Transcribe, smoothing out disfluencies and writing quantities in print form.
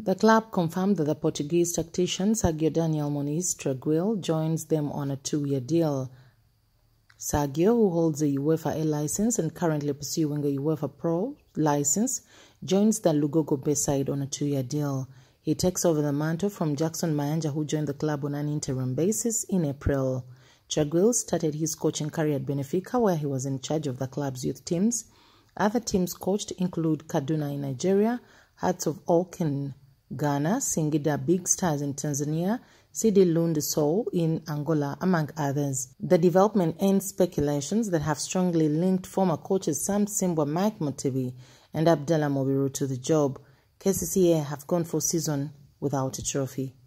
The club confirmed that the Portuguese tactician Sergio Daniel Moniz Traguil joins them on a 2-year deal. Sergio, who holds a UEFA A license and currently pursuing a UEFA Pro license, joins the Lugogo Bay side on a 2-year deal. He takes over the mantle from Jackson Mayanja, who joined the club on an interim basis in April. Traguil started his coaching career at Benfica, where he was in charge of the club's youth teams. Other teams coached include Kaduna in Nigeria, Hearts of Oak in Ghana, Singida Big Stars in Tanzania, CD Lunda Sul in Angola, among others. The development ends speculations that have strongly linked former coaches Sam Simba, Mike Motibi, and Abdallah Mubiru to the job. KCCA have gone for a season without a trophy.